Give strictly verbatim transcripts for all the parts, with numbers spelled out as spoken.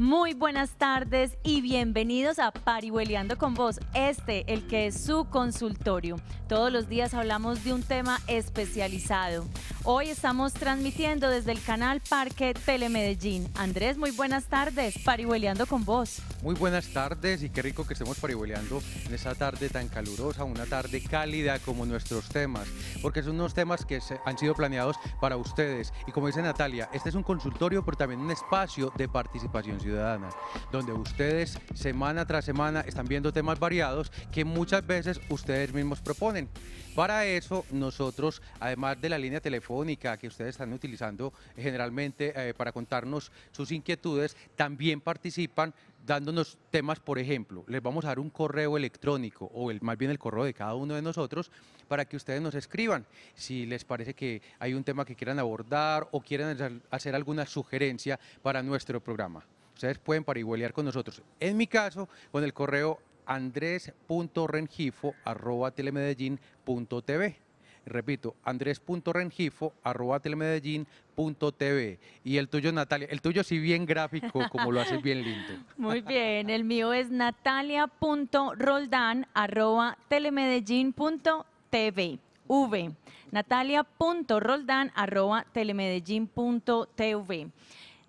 Muy buenas tardes y bienvenidos a Parihueleando con Vos, este, el que es su consultorio. Todos los días hablamos de un tema especializado. Hoy estamos transmitiendo desde el canal Parque Telemedellín. Andrés, muy buenas tardes, Parihueleando con Vos. Muy buenas tardes y qué rico que estemos parihueleando en esta tarde tan calurosa, una tarde cálida como nuestros temas, porque son unos temas que se han sido planeados para ustedes. Y como dice Natalia, este es un consultorio, pero también un espacio de participación ciudadana. Ciudadana, donde ustedes semana tras semana están viendo temas variados que muchas veces ustedes mismos proponen. Para eso nosotros, además de la línea telefónica que ustedes están utilizando generalmente eh, para contarnos sus inquietudes, también participan dándonos temas, por ejemplo, les vamos a dar un correo electrónico o el, más bien el correo de cada uno de nosotros para que ustedes nos escriban si les parece que hay un tema que quieran abordar o quieran hacer alguna sugerencia para nuestro programa. Ustedes pueden parihuelear con nosotros. En mi caso, con el correo andrés punto rengifo arroba telemedellín punto tv. Repito, andrés punto rengifo arroba telemedellín punto tv. Y el tuyo, Natalia, el tuyo sí bien gráfico, como lo haces bien lindo. Muy bien, el mío es natalia punto roldan arroba telemedellín punto tv. V. natalia punto roldan arroba telemedellín punto tv.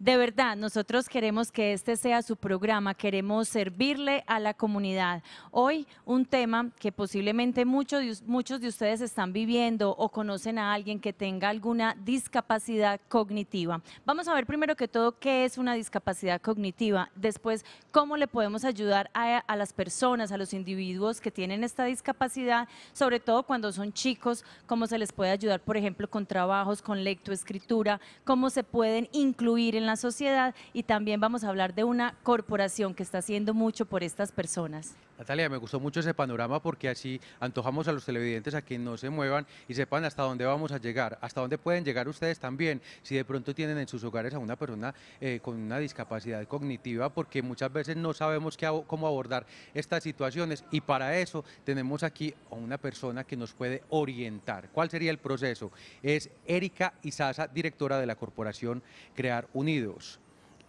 De verdad, nosotros queremos que este sea su programa, queremos servirle a la comunidad. Hoy un tema que posiblemente muchos de, muchos de ustedes están viviendo o conocen a alguien que tenga alguna discapacidad cognitiva. Vamos a ver primero que todo qué es una discapacidad cognitiva, después cómo le podemos ayudar a, a las personas, a los individuos que tienen esta discapacidad, sobre todo cuando son chicos, cómo se les puede ayudar, por ejemplo, con trabajos, con lectoescritura, cómo se pueden incluir en la sociedad, y también vamos a hablar de una corporación que está haciendo mucho por estas personas. Natalia, me gustó mucho ese panorama porque así antojamos a los televidentes a que no se muevan y sepan hasta dónde vamos a llegar, hasta dónde pueden llegar ustedes también, si de pronto tienen en sus hogares a una persona eh, con una discapacidad cognitiva, porque muchas veces no sabemos qué, cómo abordar estas situaciones, y para eso tenemos aquí a una persona que nos puede orientar. ¿Cuál sería el proceso? Es Erika Isaza, directora de la Corporación Crear Unidos.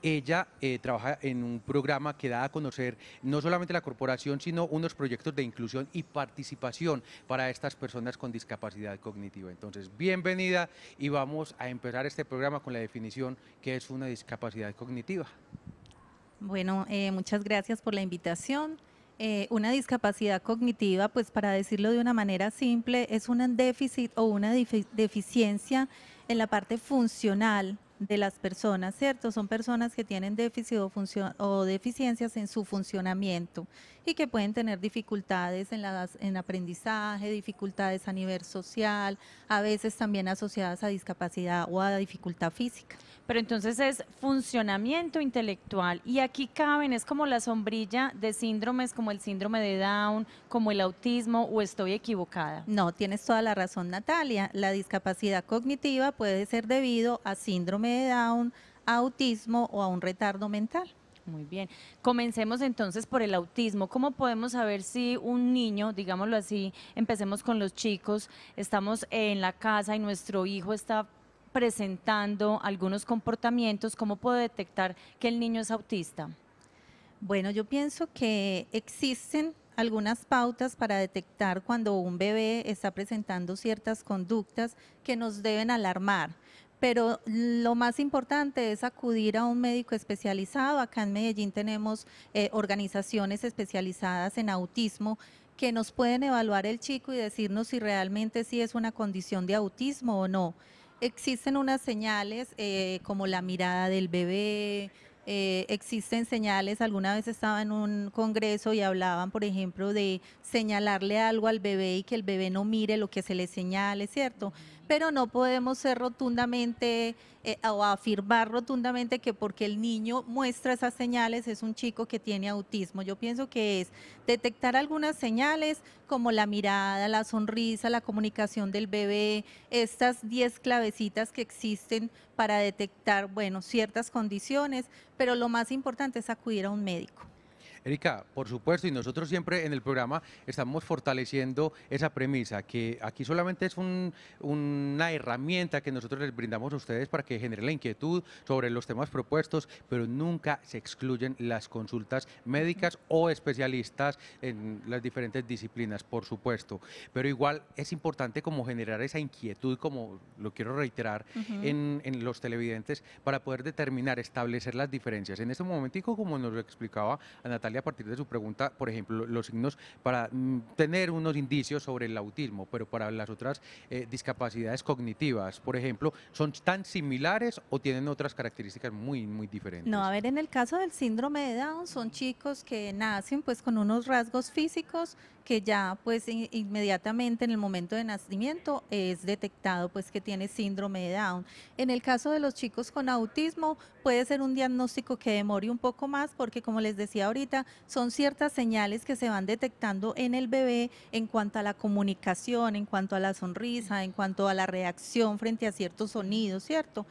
Ella eh, trabaja en un programa que da a conocer no solamente la corporación, sino unos proyectos de inclusión y participación para estas personas con discapacidad cognitiva. Entonces, bienvenida, y vamos a empezar este programa con la definición que es una discapacidad cognitiva. Bueno, eh, muchas gracias por la invitación. Eh, una discapacidad cognitiva, pues para decirlo de una manera simple, es un déficit o una deficiencia en la parte funcional de las personas, ¿cierto? Son personas que tienen déficit o, o deficiencias en su funcionamiento y que pueden tener dificultades en, la, en aprendizaje, dificultades a nivel social, a veces también asociadas a discapacidad o a dificultad física. Pero entonces es funcionamiento intelectual, y aquí caben, es como la sombrilla de síndromes como el síndrome de Down, como el autismo, ¿o estoy equivocada? No, tienes toda la razón, Natalia. La discapacidad cognitiva puede ser debido a síndrome de Down, autismo o a un retardo mental. Muy bien, comencemos entonces por el autismo. ¿Cómo podemos saber si un niño, digámoslo así, empecemos con los chicos, estamos en la casa y nuestro hijo está presentando algunos comportamientos, cómo puedo detectar que el niño es autista? Bueno, yo pienso que existen algunas pautas para detectar cuando un bebé está presentando ciertas conductas que nos deben alarmar. Pero lo más importante es acudir a un médico especializado. Acá en Medellín tenemos eh, organizaciones especializadas en autismo que nos pueden evaluar el chico y decirnos si realmente sí es una condición de autismo o no. Existen unas señales eh, como la mirada del bebé, eh, existen señales, alguna vez estaba en un congreso y hablaban, por ejemplo, de señalarle algo al bebé y que el bebé no mire lo que se le señale, ¿cierto? Pero no podemos ser rotundamente eh, o afirmar rotundamente que porque el niño muestra esas señales es un chico que tiene autismo. Yo pienso que es detectar algunas señales como la mirada, la sonrisa, la comunicación del bebé, estas diez clavecitas que existen para detectar, bueno, ciertas condiciones, pero lo más importante es acudir a un médico. Erika, por supuesto, y nosotros siempre en el programa estamos fortaleciendo esa premisa, que aquí solamente es un, una herramienta que nosotros les brindamos a ustedes para que generen la inquietud sobre los temas propuestos, pero nunca se excluyen las consultas médicas o especialistas en las diferentes disciplinas, por supuesto. Pero igual es importante como generar esa inquietud, como lo quiero reiterar, uh-huh. en, en los televidentes, para poder determinar, establecer las diferencias. En este momentico, como nos lo explicaba a Natalia a partir de su pregunta, por ejemplo, los signos para mm, tener unos indicios sobre el autismo, pero para las otras eh, discapacidades cognitivas, por ejemplo, ¿son tan similares o tienen otras características muy, muy diferentes? No, a ver, en el caso del síndrome de Down, son chicos que nacen pues con unos rasgos físicos que ya pues in, inmediatamente en el momento de nacimiento es detectado pues que tiene síndrome de Down. En el caso de los chicos con autismo puede ser un diagnóstico que demore un poco más porque, como les decía ahorita, son ciertas señales que se van detectando en el bebé en cuanto a la comunicación, en cuanto a la sonrisa, en cuanto a la reacción frente a ciertos sonidos, ¿cierto?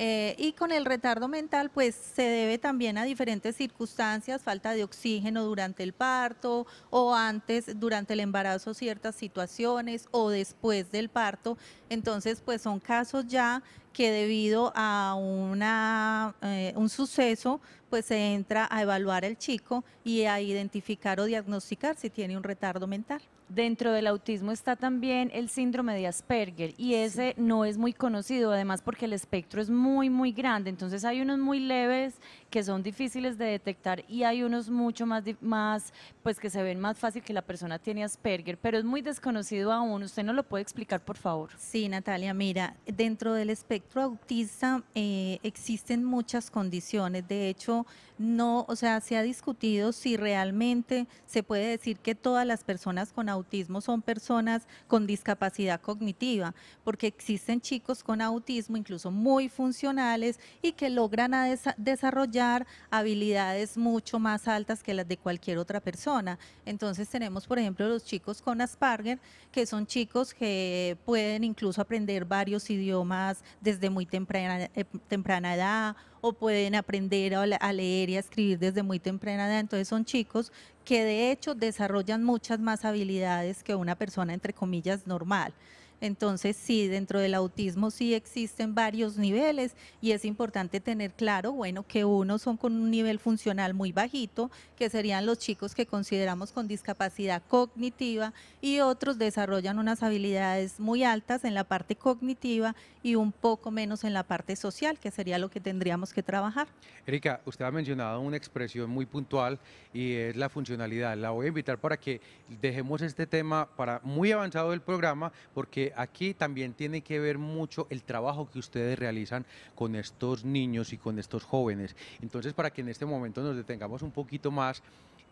Eh, y con el retardo mental pues se debe también a diferentes circunstancias, falta de oxígeno durante el parto o antes, durante el embarazo ciertas situaciones o después del parto, entonces pues son casos ya que debido a una, eh, un suceso pues se entra a evaluar al chico y a identificar o diagnosticar si tiene un retardo mental. Dentro del autismo está también el síndrome de Asperger y ese no es muy conocido, además porque el espectro es muy muy grande, entonces hay unos muy leves que son difíciles de detectar y hay unos mucho más, más pues que se ven más fácil que la persona tiene Asperger, pero es muy desconocido aún. ¿Usted nos lo puede explicar, por favor? Sí, Natalia, mira, dentro del espectro autista eh, existen muchas condiciones, de hecho no, o sea, se ha discutido si realmente se puede decir que todas las personas con autismo autismo son personas con discapacidad cognitiva, porque existen chicos con autismo incluso muy funcionales y que logran a desa- desarrollar habilidades mucho más altas que las de cualquier otra persona. Entonces tenemos, por ejemplo, los chicos con Asperger, que son chicos que pueden incluso aprender varios idiomas desde muy temprana, eh, temprana edad, o pueden aprender a leer y a escribir desde muy temprana edad, entonces son chicos que de hecho desarrollan muchas más habilidades que una persona entre comillas normal. Entonces sí, dentro del autismo sí existen varios niveles y es importante tener claro, bueno, que unos son con un nivel funcional muy bajito, que serían los chicos que consideramos con discapacidad cognitiva, y otros desarrollan unas habilidades muy altas en la parte cognitiva y un poco menos en la parte social, que sería lo que tendríamos que trabajar. Erika, usted ha mencionado una expresión muy puntual y es la funcionalidad. La voy a invitar para que dejemos este tema para muy avanzado del programa, porque aquí también tiene que ver mucho el trabajo que ustedes realizan con estos niños y con estos jóvenes. Entonces, para que en este momento nos detengamos un poquito más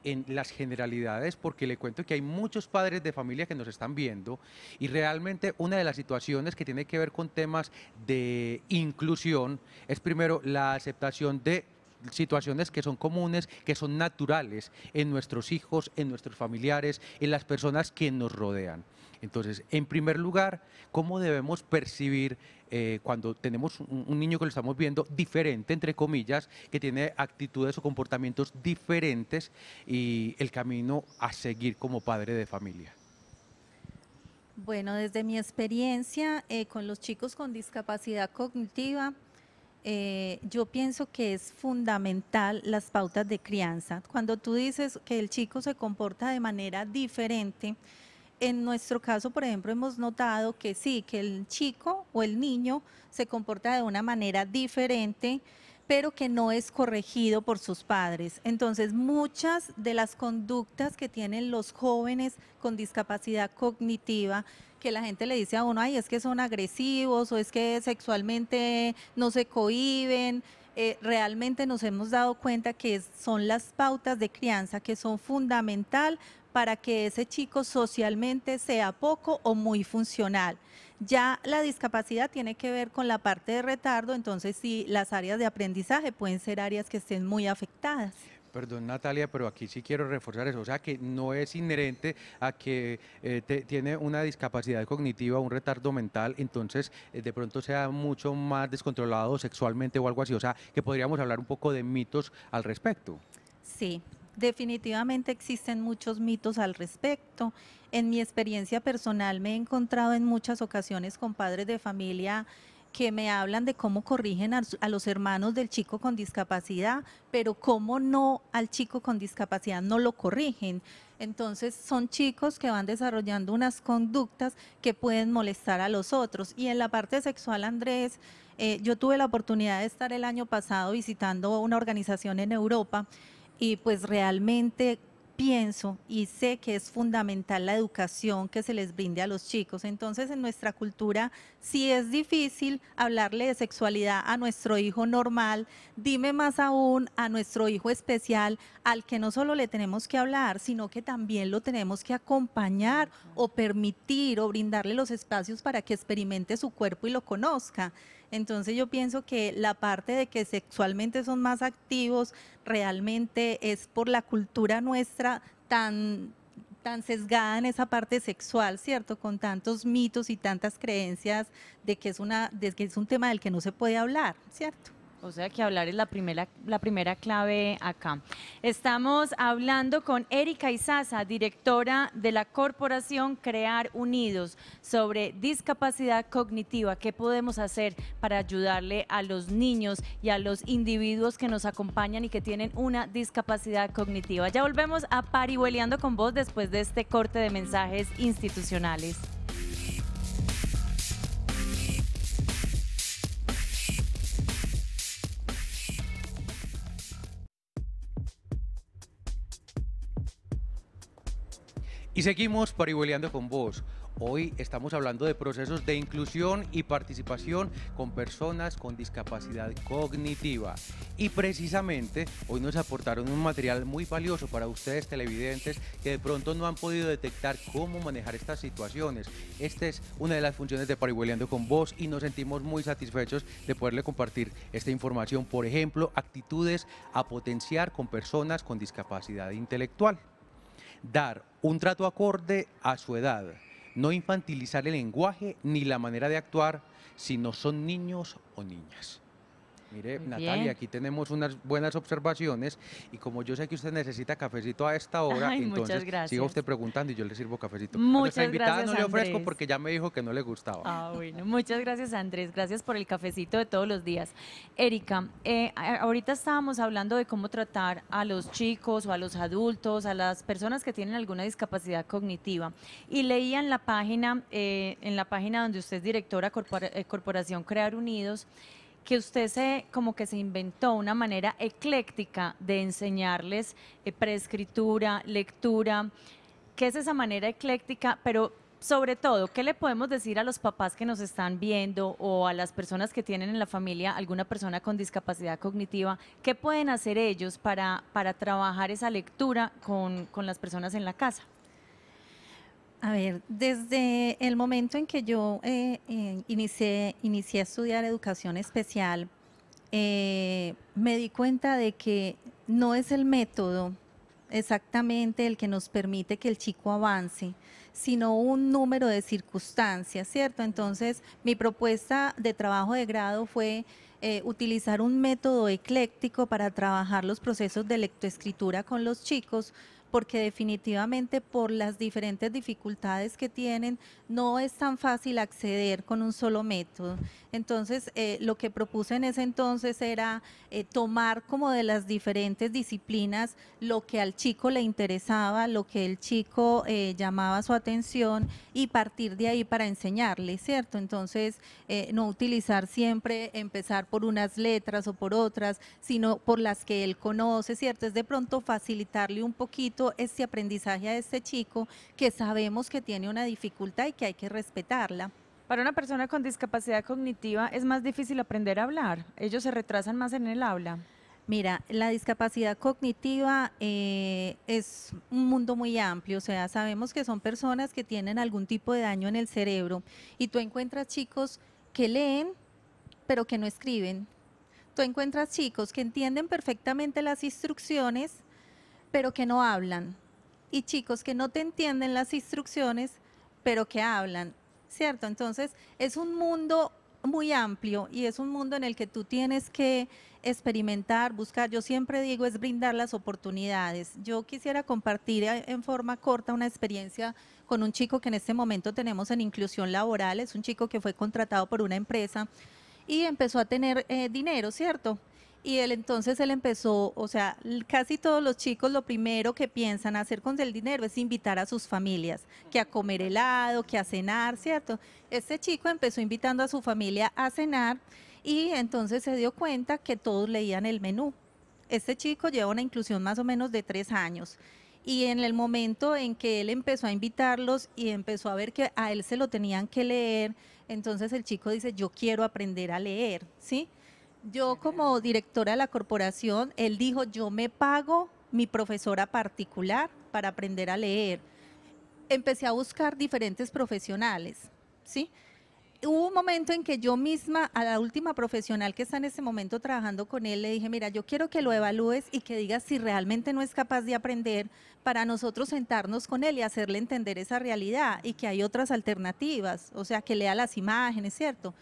en las generalidades, porque le cuento que hay muchos padres de familia que nos están viendo y realmente una de las situaciones que tiene que ver con temas de inclusión es primero la aceptación de situaciones que son comunes, que son naturales en nuestros hijos, en nuestros familiares, en las personas que nos rodean. Entonces, en primer lugar, ¿cómo debemos percibir eh, cuando tenemos un, un niño que lo estamos viendo diferente, entre comillas, que tiene actitudes o comportamientos diferentes y el camino a seguir como padre de familia? Bueno, desde mi experiencia eh, con los chicos con discapacidad cognitiva, Eh, yo pienso que es fundamental las pautas de crianza. Cuando tú dices que el chico se comporta de manera diferente, en nuestro caso, por ejemplo, hemos notado que sí, que el chico o el niño se comporta de una manera diferente, pero que no es corregido por sus padres. Entonces, muchas de las conductas que tienen los jóvenes con discapacidad cognitiva, que la gente le dice a uno, ay, es que son agresivos o es que sexualmente no se cohíben, eh, realmente nos hemos dado cuenta que son las pautas de crianza que son fundamental para que ese chico socialmente sea poco o muy funcional. Ya la discapacidad tiene que ver con la parte de retardo, entonces sí, las áreas de aprendizaje pueden ser áreas que estén muy afectadas. Perdón, Natalia, pero aquí sí quiero reforzar eso, o sea que no es inherente a que eh, te, tiene una discapacidad cognitiva, un retardo mental, entonces eh, de pronto sea mucho más descontrolado sexualmente o algo así, o sea que podríamos hablar un poco de mitos al respecto. Sí, Definitivamente existen muchos mitos al respecto. En mi experiencia personal me he encontrado en muchas ocasiones con padres de familia que me hablan de cómo corrigen a, a los hermanos del chico con discapacidad, pero cómo no al chico con discapacidad no lo corrigen. Entonces son chicos que van desarrollando unas conductas que pueden molestar a los otros. Y en la parte sexual, Andrés, eh, yo tuve la oportunidad de estar el año pasado visitando una organización en Europa y pues realmente pienso y sé que es fundamental la educación que se les brinde a los chicos. Entonces, en nuestra cultura sí es difícil hablarle de sexualidad a nuestro hijo normal, dime más aún a nuestro hijo especial, al que no solo le tenemos que hablar, sino que también lo tenemos que acompañar o permitir o brindarle los espacios para que experimente su cuerpo y lo conozca. Entonces yo pienso que la parte de que sexualmente son más activos realmente es por la cultura nuestra tan, tan sesgada en esa parte sexual, ¿cierto? Con tantos mitos y tantas creencias de que es, una, de que es un tema del que no se puede hablar, ¿cierto? O sea que hablar es la primera, la primera clave acá. Estamos hablando con Erika Isaza, directora de la Corporación Crear Unidos, sobre discapacidad cognitiva. ¿Qué podemos hacer para ayudarle a los niños y a los individuos que nos acompañan y que tienen una discapacidad cognitiva? Ya volvemos a Parihueleando con Vos después de este corte de mensajes institucionales. Y seguimos Parihueleando con Vos. Hoy estamos hablando de procesos de inclusión y participación con personas con discapacidad cognitiva. Y precisamente hoy nos aportaron un material muy valioso para ustedes televidentes que de pronto no han podido detectar cómo manejar estas situaciones. Esta es una de las funciones de Parihueleando con Vos y nos sentimos muy satisfechos de poderle compartir esta información. Por ejemplo, actitudes a potenciar con personas con discapacidad intelectual. Dar un trato acorde a su edad, no infantilizar el lenguaje ni la manera de actuar si no son niños o niñas. Mire, muy Natalia, bien. Aquí tenemos unas buenas observaciones y como yo sé que usted necesita cafecito a esta hora, ay, entonces siga usted preguntando y yo le sirvo cafecito. Muchas Nuestra invitada gracias, no le ofrezco Andrés, porque ya me dijo que no le gustaba. Ah, bueno, muchas gracias, Andrés. Gracias por el cafecito de todos los días. Erika, eh, ahorita estábamos hablando de cómo tratar a los chicos o a los adultos, a las personas que tienen alguna discapacidad cognitiva. Y leía en la página, eh, en la página donde usted es directora, Corpora, eh, Corporación Crear Unidos, que usted se, como que se inventó una manera ecléctica de enseñarles eh, preescritura, lectura. ¿Qué es esa manera ecléctica? Pero sobre todo, ¿qué le podemos decir a los papás que nos están viendo o a las personas que tienen en la familia alguna persona con discapacidad cognitiva? ¿Qué pueden hacer ellos para, para trabajar esa lectura con, con las personas en la casa? A ver, desde el momento en que yo eh, eh, inicié, inicié a estudiar educación especial, eh, me di cuenta de que no es el método exactamente el que nos permite que el chico avance, sino un número de circunstancias, ¿cierto? Entonces, mi propuesta de trabajo de grado fue eh, utilizar un método ecléctico para trabajar los procesos de lectoescritura con los chicos, porque definitivamente por las diferentes dificultades que tienen no es tan fácil acceder con un solo método. Entonces eh, lo que propuse en ese entonces era eh, tomar como de las diferentes disciplinas lo que al chico le interesaba, lo que el chico eh, llamaba su atención y partir de ahí para enseñarle, ¿cierto? Entonces eh, no utilizar siempre, empezar por unas letras o por otras, sino por las que él conoce, ¿cierto? Es de pronto facilitarle un poquito este aprendizaje a este chico que sabemos que tiene una dificultad y que hay que respetarla. Para una persona con discapacidad cognitiva es más difícil aprender a hablar, ellos se retrasan más en el habla. Mira, la discapacidad cognitiva eh, es un mundo muy amplio, o sea, sabemos que son personas que tienen algún tipo de daño en el cerebro y tú encuentras chicos que leen pero que no escriben, tú encuentras chicos que entienden perfectamente las instrucciones pero que no hablan, y chicos que no te entienden las instrucciones, pero que hablan, ¿cierto? Entonces, es un mundo muy amplio y es un mundo en el que tú tienes que experimentar, buscar. Yo siempre digo, es brindar las oportunidades. Yo quisiera compartir en forma corta una experiencia con un chico que en este momento tenemos en inclusión laboral. Es un chico que fue contratado por una empresa y empezó a tener eh, dinero, ¿cierto? Y él entonces él empezó, o sea, casi todos los chicos lo primero que piensan hacer con el dinero es invitar a sus familias, que a comer helado, que a cenar, ¿cierto? Este chico empezó invitando a su familia a cenar y entonces se dio cuenta que todos leían el menú. Este chico lleva una inclusión más o menos de tres años y en el momento en que él empezó a invitarlos y empezó a ver que a él se lo tenían que leer, entonces el chico dice, yo quiero aprender a leer, ¿sí? Yo como directora de la corporación, él dijo, yo me pago mi profesora particular para aprender a leer. Empecé a buscar diferentes profesionales, ¿sí? Hubo un momento en que yo misma, a la última profesional que está en este momento trabajando con él, le dije, mira, yo quiero que lo evalúes y que digas si realmente no es capaz de aprender para nosotros sentarnos con él y hacerle entender esa realidad y que hay otras alternativas, o sea, que lea las imágenes, ¿cierto?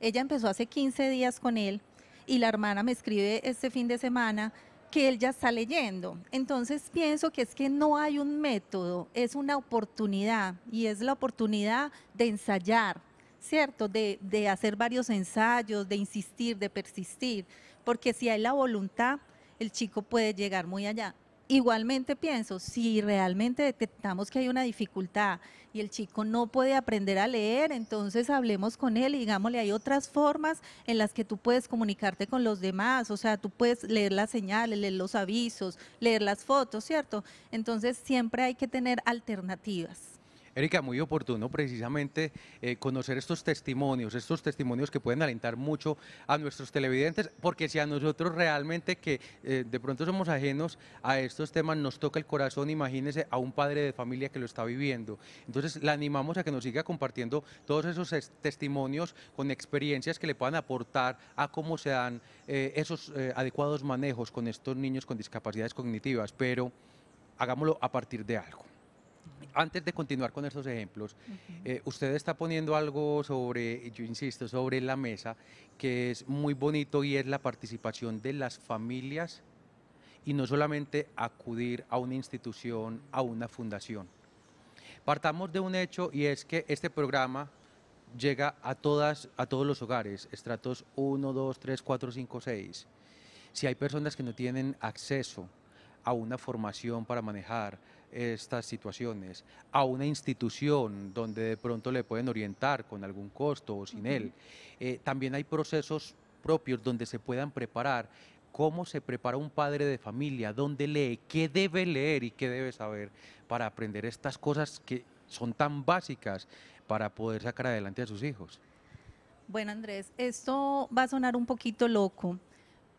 Ella empezó hace quince días con él. Y la hermana me escribe este fin de semana que él ya está leyendo. Entonces pienso que es que no hay un método, es una oportunidad y es la oportunidad de ensayar, ¿cierto? De, de hacer varios ensayos, de insistir, de persistir, porque si hay la voluntad, el chico puede llegar muy allá. Igualmente pienso, si realmente detectamos que hay una dificultad y el chico no puede aprender a leer, entonces hablemos con él y digámosle, hay otras formas en las que tú puedes comunicarte con los demás, o sea, tú puedes leer las señales, leer los avisos, leer las fotos, ¿cierto? Entonces siempre hay que tener alternativas. Erika, muy oportuno precisamente eh, conocer estos testimonios, estos testimonios que pueden alentar mucho a nuestros televidentes, porque si a nosotros realmente que eh, de pronto somos ajenos a estos temas, nos toca el corazón, imagínense a un padre de familia que lo está viviendo. Entonces la animamos a que nos siga compartiendo todos esos testimonios con experiencias que le puedan aportar a cómo se dan eh, esos eh, adecuados manejos con estos niños con discapacidades cognitivas, pero hagámoslo a partir de algo. Antes de continuar con estos ejemplos, uh-huh. eh, usted está poniendo algo sobre, yo insisto, sobre la mesa, que es muy bonito y es la participación de las familias y no solamente acudir a una institución, a una fundación. Partamos de un hecho y es que este programa llega a, todas, a todos los hogares, estratos uno, dos, tres, cuatro, cinco, seis. Si hay personas que no tienen acceso a una formación para manejar estas situaciones, a una institución donde de pronto le pueden orientar con algún costo o sin él. Eh, también hay procesos propios donde se puedan preparar. ¿Cómo se prepara un padre de familia? ¿Dónde lee? ¿Qué debe leer y qué debe saber para aprender estas cosas que son tan básicas para poder sacar adelante a sus hijos? Bueno, Andrés, esto va a sonar un poquito loco,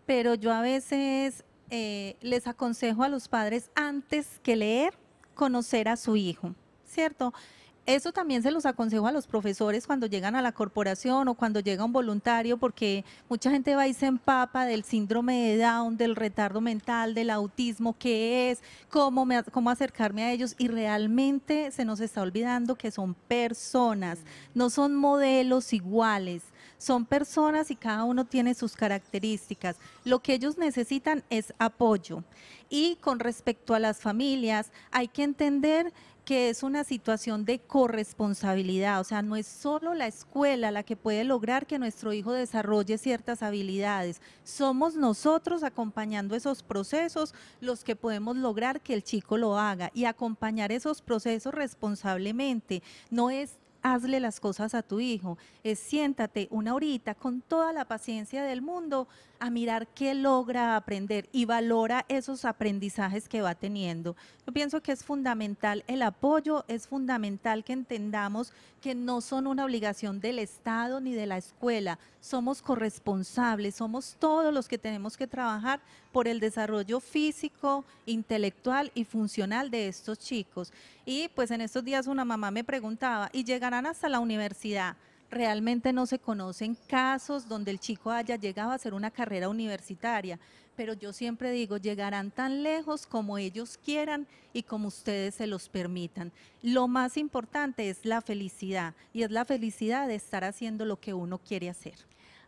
pero yo a veces eh, les aconsejo a los padres antes que leer, conocer a su hijo, ¿cierto? Eso también se los aconsejo a los profesores cuando llegan a la corporación o cuando llega un voluntario, porque mucha gente va y se empapa del síndrome de Down, del retardo mental, del autismo, qué es, cómo, me, cómo acercarme a ellos, y realmente se nos está olvidando que son personas, no son modelos iguales. Son personas y cada uno tiene sus características. Lo que ellos necesitan es apoyo. Y con respecto a las familias, hay que entender que es una situación de corresponsabilidad, o sea, no es solo la escuela la que puede lograr que nuestro hijo desarrolle ciertas habilidades, somos nosotros acompañando esos procesos los que podemos lograr que el chico lo haga y acompañar esos procesos responsablemente, no es hazle las cosas a tu hijo, es siéntate una horita con toda la paciencia del mundo a mirar qué logra aprender y valora esos aprendizajes que va teniendo. Yo pienso que es fundamental el apoyo, es fundamental que entendamos que no son una obligación del Estado ni de la escuela, somos corresponsables, somos todos los que tenemos que trabajar por el desarrollo físico, intelectual y funcional de estos chicos. Y pues en estos días una mamá me preguntaba, ¿y llegarán hasta la universidad? Realmente no se conocen casos donde el chico haya llegado a hacer una carrera universitaria, pero yo siempre digo, llegarán tan lejos como ellos quieran y como ustedes se los permitan. Lo más importante es la felicidad, y es la felicidad de estar haciendo lo que uno quiere hacer.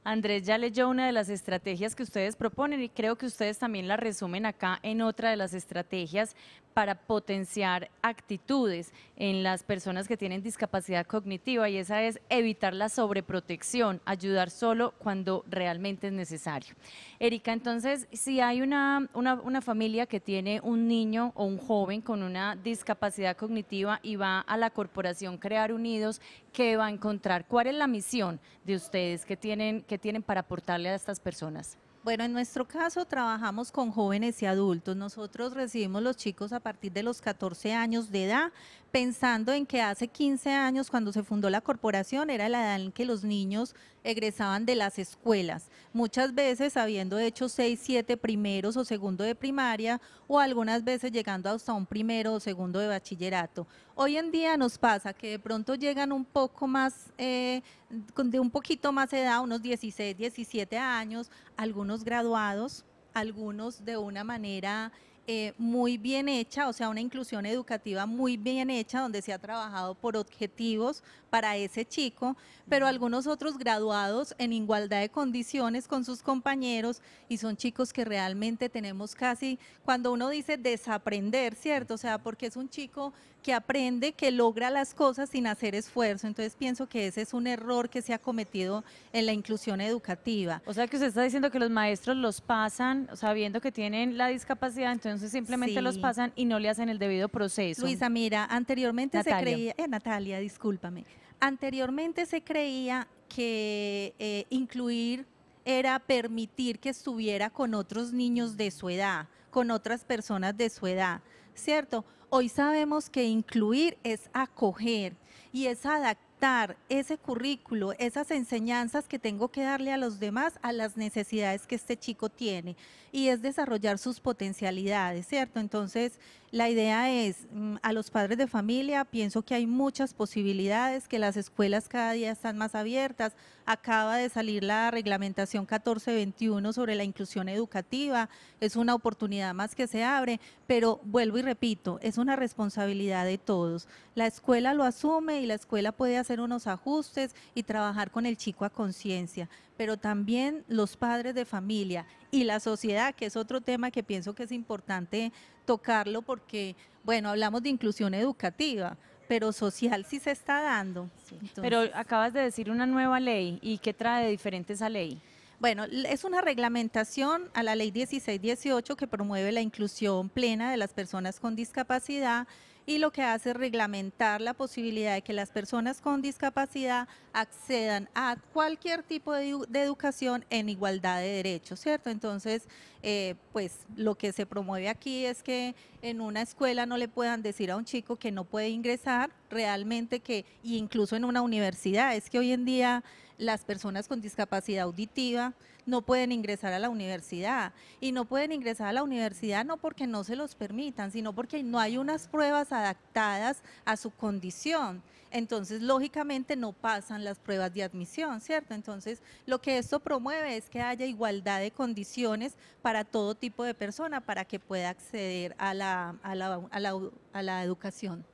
Andrés ya leyó una de las estrategias que ustedes proponen y creo que ustedes también la resumen acá en otra de las estrategias para potenciar actitudes en las personas que tienen discapacidad cognitiva, y esa es evitar la sobreprotección, ayudar solo cuando realmente es necesario. Erika, entonces, si hay una, una, una familia que tiene un niño o un joven con una discapacidad cognitiva y va a la Corporación Crear Unidos, ¿qué va a encontrar? ¿Cuál es la misión de ustedes que tienen, que tienen para aportarle a estas personas? Bueno, en nuestro caso trabajamos con jóvenes y adultos. Nosotros recibimos los chicos a partir de los catorce años de edad, pensando en que hace quince años, cuando se fundó la corporación, era la edad en que los niños egresaban de las escuelas, muchas veces habiendo hecho seis, siete primeros o segundo de primaria, o algunas veces llegando hasta un primero o segundo de bachillerato. Hoy en día nos pasa que de pronto llegan un poco más, eh, de un poquito más edad, unos dieciséis, diecisiete años, algunos graduados, algunos de una manera eh, muy bien hecha, o sea, una inclusión educativa muy bien hecha, donde se ha trabajado por objetivos para ese chico, pero algunos otros graduados en igualdad de condiciones con sus compañeros, y son chicos que realmente tenemos casi, cuando uno dice desaprender, ¿cierto? O sea, porque es un chico que aprende, que logra las cosas sin hacer esfuerzo. Entonces pienso que ese es un error que se ha cometido en la inclusión educativa. O sea, que usted está diciendo que los maestros los pasan, sabiendo que tienen la discapacidad, entonces simplemente sí. los pasan y no le hacen el debido proceso. Luisa, mira, anteriormente Natalia. se creía, eh, Natalia, discúlpame, anteriormente se creía que eh, incluir era permitir que estuviera con otros niños de su edad, con otras personas de su edad, ¿cierto? Hoy sabemos que incluir es acoger y es adaptar ese currículo, esas enseñanzas que tengo que darle a los demás a las necesidades que este chico tiene, y es desarrollar sus potencialidades, ¿cierto? Entonces, la idea es, a los padres de familia, pienso que hay muchas posibilidades, que las escuelas cada día están más abiertas. Acaba de salir la reglamentación catorce veintiuno sobre la inclusión educativa, es una oportunidad más que se abre, pero vuelvo y repito, es una responsabilidad de todos. La escuela lo asume y la escuela puede hacer unos ajustes y trabajar con el chico a conciencia, pero también los padres de familia y la sociedad, que es otro tema que pienso que es importante tocarlo, porque, bueno, hablamos de inclusión educativa, pero social sí se está dando. Sí, entonces... Pero acabas de decir una nueva ley, ¿y qué trae de diferente esa ley? Bueno, es una reglamentación a la ley dieciséis dieciocho que promueve la inclusión plena de las personas con discapacidad, y lo que hace es reglamentar la posibilidad de que las personas con discapacidad accedan a cualquier tipo de, de educación en igualdad de derechos, ¿cierto? Entonces, eh, pues lo que se promueve aquí es que en una escuela no le puedan decir a un chico que no puede ingresar, realmente que, y incluso en una universidad, es que hoy en día las personas con discapacidad auditiva no pueden ingresar a la universidad, y no pueden ingresar a la universidad no porque no se los permitan, sino porque no hay unas pruebas adaptadas a su condición. Entonces, lógicamente no pasan las pruebas de admisión, ¿cierto? Entonces, lo que esto promueve es que haya igualdad de condiciones para todo tipo de persona, para que pueda acceder a la, a la, a la, a la educación.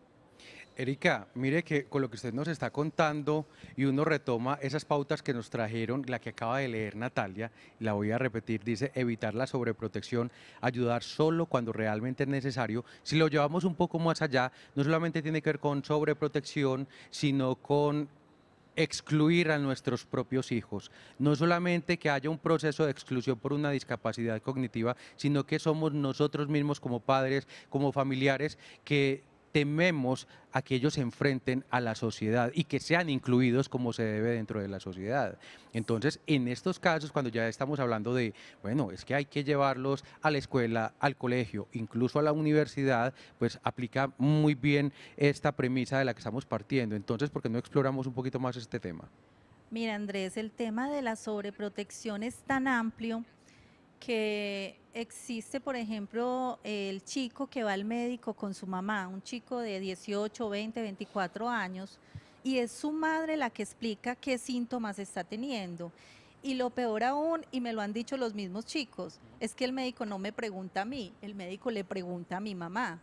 Erika, mire que con lo que usted nos está contando, y uno retoma esas pautas que nos trajeron, la que acaba de leer Natalia, la voy a repetir, dice evitar la sobreprotección, ayudar solo cuando realmente es necesario. Si lo llevamos un poco más allá, no solamente tiene que ver con sobreprotección, sino con excluir a nuestros propios hijos. No solamente que haya un proceso de exclusión por una discapacidad cognitiva, sino que somos nosotros mismos como padres, como familiares, que tememos a que ellos se enfrenten a la sociedad y que sean incluidos como se debe dentro de la sociedad. Entonces, en estos casos, cuando ya estamos hablando de, bueno, es que hay que llevarlos a la escuela, al colegio, incluso a la universidad, pues aplica muy bien esta premisa de la que estamos partiendo. Entonces, ¿por qué no exploramos un poquito más este tema? Mira, Andrés, el tema de la sobreprotección es tan amplio que existe, por ejemplo, el chico que va al médico con su mamá, un chico de dieciocho, veinte, veinticuatro años, y es su madre la que explica qué síntomas está teniendo. Y lo peor aún, y me lo han dicho los mismos chicos, es que el médico no me pregunta a mí, el médico le pregunta a mi mamá.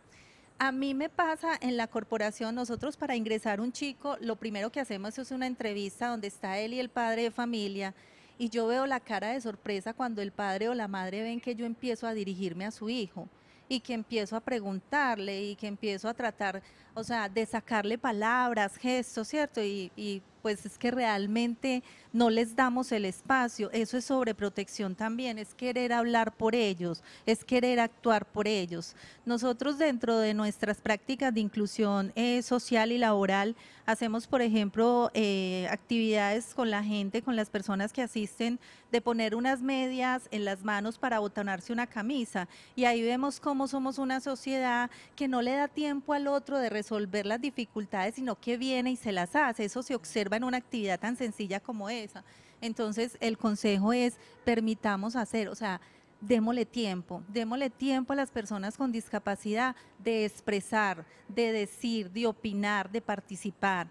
A mí me pasa en la corporación, nosotros para ingresar un chico, lo primero que hacemos es una entrevista donde está él y el padre de familia, y yo veo la cara de sorpresa cuando el padre o la madre ven que yo empiezo a dirigirme a su hijo, y que empiezo a preguntarle, y que empiezo a tratar, o sea, de sacarle palabras, gestos, ¿cierto? Y, y pues es que realmente no les damos el espacio, eso es sobreprotección también, es querer hablar por ellos, es querer actuar por ellos. Nosotros dentro de nuestras prácticas de inclusión eh, social y laboral, hacemos por ejemplo eh, actividades con la gente, con las personas que asisten, de poner unas medias en las manos para abotonarse una camisa, y ahí vemos cómo somos una sociedad que no le da tiempo al otro de resolver las dificultades, sino que viene y se las hace, eso se observa en una actividad tan sencilla como esa. Entonces el consejo es permitamos hacer, o sea, démosle tiempo, démosle tiempo a las personas con discapacidad de expresar, de decir, de opinar, de participar.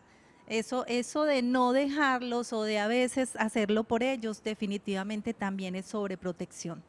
Eso, eso de no dejarlos o de a veces hacerlo por ellos definitivamente también es sobreprotección.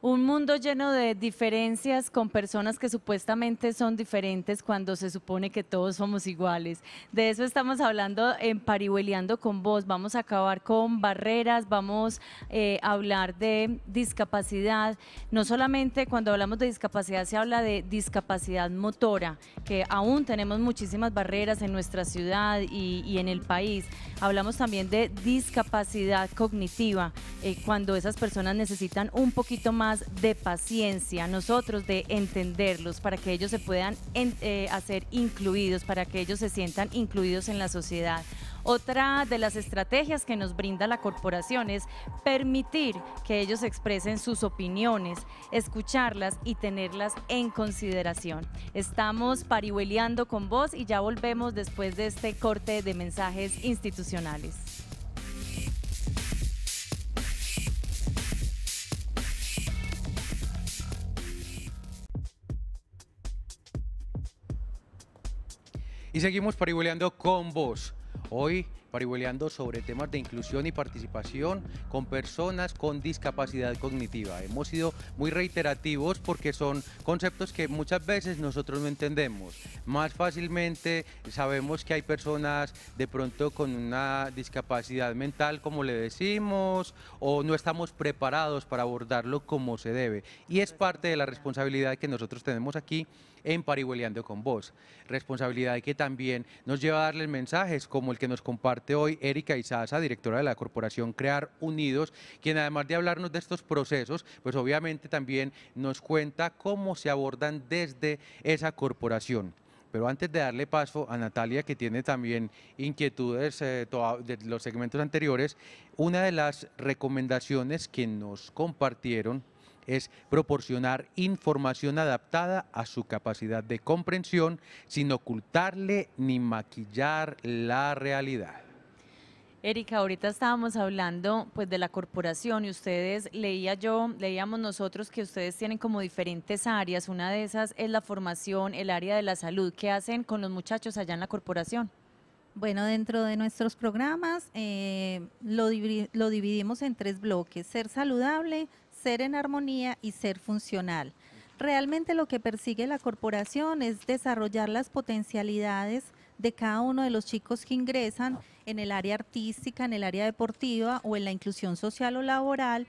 Un mundo lleno de diferencias con personas que supuestamente son diferentes cuando se supone que todos somos iguales. De eso estamos hablando en Parihueleando con Vos. Vamos a acabar con barreras, vamos eh, a hablar de discapacidad. No solamente cuando hablamos de discapacidad se habla de discapacidad motora, que aún tenemos muchísimas barreras en nuestra ciudad y, y en el país. Hablamos también de discapacidad cognitiva, eh, cuando esas personas necesitan un poquito más de paciencia, nosotros de entenderlos para que ellos se puedan en, eh, hacer incluidos, para que ellos se sientan incluidos en la sociedad. Otra de las estrategias que nos brinda la corporación es permitir que ellos expresen sus opiniones, escucharlas y tenerlas en consideración. Estamos parihueleando con Vos y ya volvemos después de este corte de mensajes institucionales. Y seguimos parihueleando con Vos. Hoy parihueleando sobre temas de inclusión y participación con personas con discapacidad cognitiva. Hemos sido muy reiterativos porque son conceptos que muchas veces nosotros no entendemos. Más fácilmente sabemos que hay personas de pronto con una discapacidad mental, como le decimos, o no estamos preparados para abordarlo como se debe. Y es parte de la responsabilidad que nosotros tenemos aquí en Parihueleando con Vos. Responsabilidad que también nos lleva a darles mensajes como el que nos comparte hoy Erika Isaza, directora de la Corporación Crear Unidos, quien además de hablarnos de estos procesos, pues obviamente también nos cuenta cómo se abordan desde esa corporación. Pero antes de darle paso a Natalia, que tiene también inquietudes eh, de los segmentos anteriores, una de las recomendaciones que nos compartieron es proporcionar información adaptada a su capacidad de comprensión sin ocultarle ni maquillar la realidad. Erika, ahorita estábamos hablando pues de la corporación y ustedes, leía yo, leíamos nosotros que ustedes tienen como diferentes áreas, una de esas es la formación, el área de la salud. ¿Qué hacen con los muchachos allá en la corporación? Bueno, dentro de nuestros programas eh, lo, lo dividimos en tres bloques: ser saludable, ser en armonía y ser funcional. Realmente lo que persigue la corporación es desarrollar las potencialidades de cada uno de los chicos que ingresan en el área artística, en el área deportiva o en la inclusión social o laboral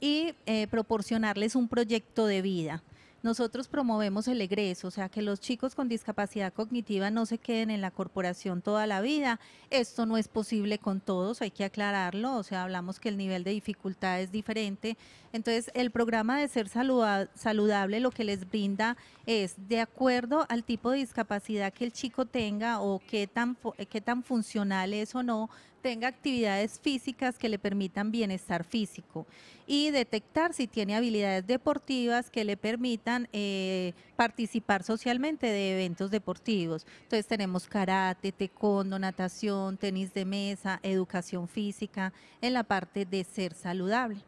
y eh, proporcionarles un proyecto de vida. Nosotros promovemos el egreso, o sea, que los chicos con discapacidad cognitiva no se queden en la corporación toda la vida. Esto no es posible con todos, hay que aclararlo, o sea, hablamos que el nivel de dificultad es diferente. Entonces, el programa de ser saludable lo que les brinda es, de acuerdo al tipo de discapacidad que el chico tenga o qué tan, qué tan funcional es o no, tenga actividades físicas que le permitan bienestar físico y detectar si tiene habilidades deportivas que le permitan eh, participar socialmente de eventos deportivos. Entonces tenemos karate, taekwondo, natación, tenis de mesa, educación física en la parte de ser saludable.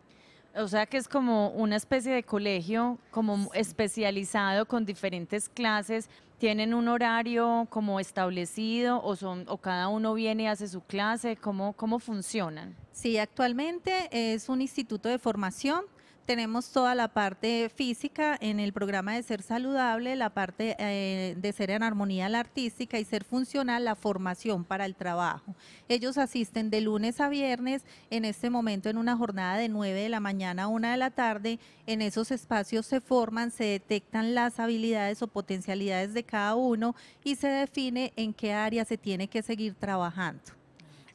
O sea que es como una especie de colegio como especializado con diferentes clases ¿Tienen un horario como establecido o son o cada uno viene y hace su clase? ¿Cómo, cómo funcionan? Sí, actualmente es un instituto de formación. Tenemos toda la parte física en el programa de Ser Saludable, la parte eh, de Ser en Armonía, la artística, y Ser Funcional, la formación para el trabajo. Ellos asisten de lunes a viernes, en este momento en una jornada de nueve de la mañana a una de la tarde. En esos espacios se forman, se detectan las habilidades o potencialidades de cada uno y se define en qué área se tiene que seguir trabajando.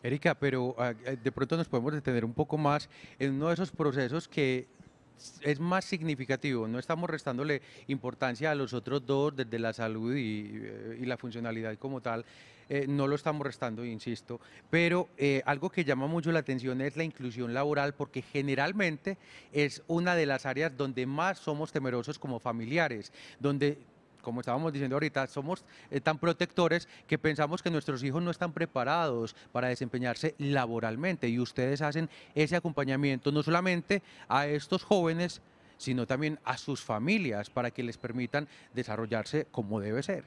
Erika, pero de pronto nos podemos detener un poco más en uno de esos procesos que es más significativo, no estamos restándole importancia a los otros dos, desde la salud y, y la funcionalidad como tal, eh, no lo estamos restando, insisto, pero eh, algo que llama mucho la atención es la inclusión laboral, porque generalmente es una de las áreas donde más somos temerosos como familiares, donde, como estábamos diciendo ahorita, somos eh, tan protectores que pensamos que nuestros hijos no están preparados para desempeñarse laboralmente, y ustedes hacen ese acompañamiento no solamente a estos jóvenes, sino también a sus familias para que les permitan desarrollarse como debe ser.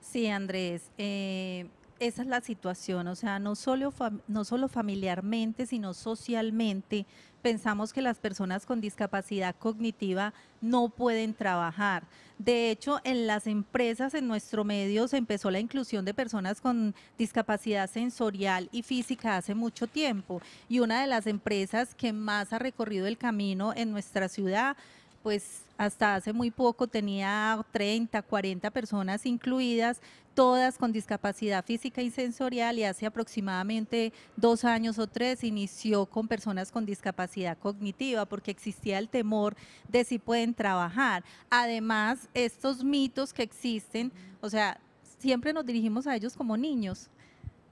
Sí, Andrés. Eh... Esa es la situación, o sea, no solo, no solo familiarmente, sino socialmente, pensamos que las personas con discapacidad cognitiva no pueden trabajar. De hecho, en las empresas, en nuestro medio, se empezó la inclusión de personas con discapacidad sensorial y física hace mucho tiempo, y una de las empresas que más ha recorrido el camino en nuestra ciudad, pues hasta hace muy poco tenía treinta, cuarenta personas incluidas, todas con discapacidad física y sensorial, y hace aproximadamente dos años o tres inició con personas con discapacidad cognitiva, porque existía el temor de si pueden trabajar. Además, estos mitos que existen, o sea, siempre nos dirigimos a ellos como niños.